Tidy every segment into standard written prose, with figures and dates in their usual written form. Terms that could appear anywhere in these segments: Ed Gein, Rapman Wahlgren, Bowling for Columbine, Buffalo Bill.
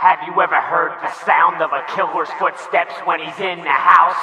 Have you ever heard the sound of a killer's footsteps when he's in the house?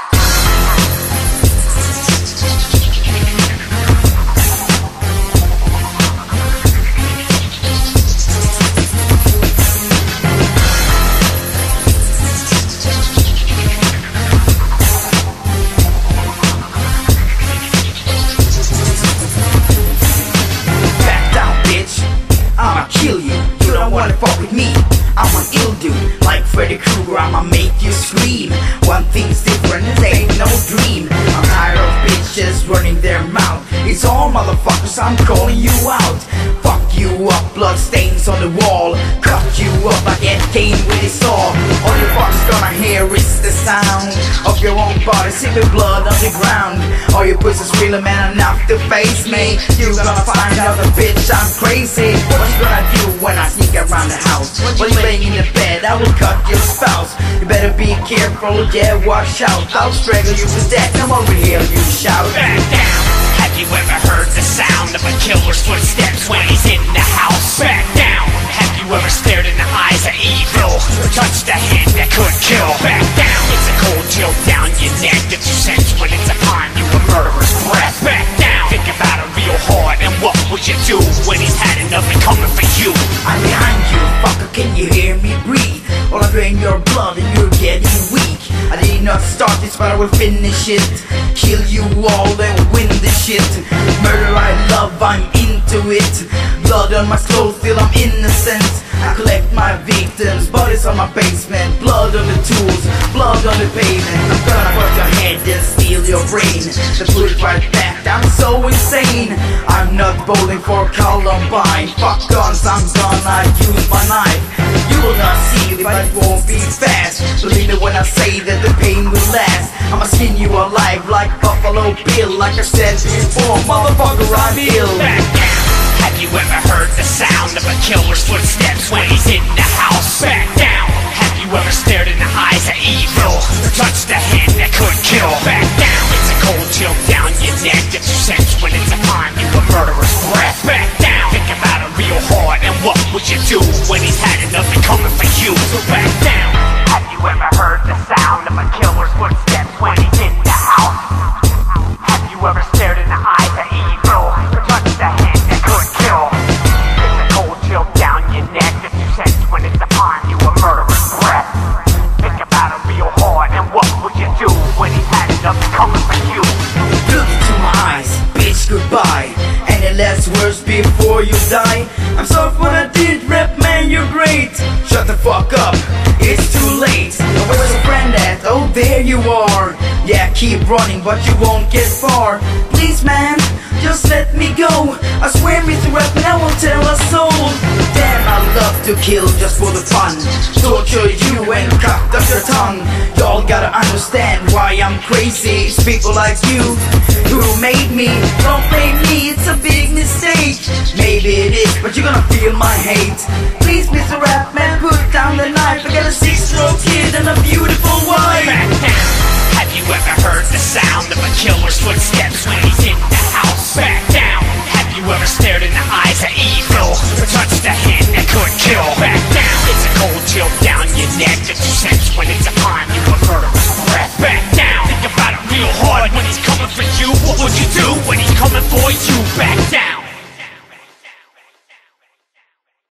I'ma make you scream. One thing's different, it ain't no dream. I'm tired of bitches running their mouth. It's all motherfuckers, I'm calling you out. Fuck you up, blood stains on the wall. Cut you up like Ed Gein with his saw. All you fuckers gonna hear is the sound of your own body sipping blood on the ground. All you pussies really man enough to face me. You gonna find out the bitch I'm crazy. What you gonna do when I sneak around the house? What you laying in the bed? I will cut your spouse. You better be careful, yeah, watch out. I'll strangle you to death, come over here, you shout. Back down. Have you ever heard the sound of a killer's footsteps when he's in the house? Back down. Have you ever stared in the eyes of evil, touched the hand that could kill? Back down. It's a cold chill down your neck that you sense when it's upon you, a murderer's breath. Back down. Think about it real hard, and what would you do when he's had enough and coming for you? I'm behind you, fucker, can you hear me breathe? All I drain your blood and you're getting weak. I did not start this but I will finish it. Kill you all and win the shit. Murder I love, I'm into it. Blood on my clothes till I'm innocent. I collect my victims, bodies on my basement. Blood on the tools, blood on the pavement. I'm gonna cut your head and steal your brain. Then put it right back, I'm so insane. I'm not bowling for Columbine. Fuck guns, I'm gonna use my knife. You will not see it, but it won't be fast. Believe me when I say that the pain will last. I'ma skin you alive like Buffalo Bill. Like I said before, motherfucker, I'm ill. Back down. Have you ever heard the sound of a killer's footsteps when he's in the house? Back down. Have you ever stared in the eyes of evil, touched the hand that could kill? Back down. It's a cold chill down your neck that you sense when it's upon you, a murderer's breath. Back down. Think about it real hard, and what would you do when he's had enough and coming for you? So back down. Have you ever heard the sound of a killer's footsteps when he's in the house? Have you ever stared in the eyes of evil, touched the hand that could kill? It's a cold chill down your neck that you sense when it's upon you, a murderer's breath. Think about it real hard, and what would you do when he's had enough and coming for you? Look into my eyes, bitch, goodbye. Any last words before you die? I'm sorry for what I did, rap man, you're great. Shut the fuck up, it's too late. Oh, where's your friend at? Oh, there you are. Yeah, keep running, but you won't get far. Please, man, just let me go. I swear, Mr. Rap, and I won't tell a soul. Damn, I love to kill just for the fun. Torture you and cut off your tongue. Y'all gotta understand why I'm crazy. It's people like you who made me. Don't blame me, it's a big mistake. Maybe it is, but you're gonna feel my hate. Please, Mr. Rap, man, put down the knife. I got a 6-year-old kid and a beautiful wife. Back down. Have you ever heard the sound of a killer's footsteps when he's in the house? Back down. Have you ever stared in the eyes of evil, touched the hand that could kill? Back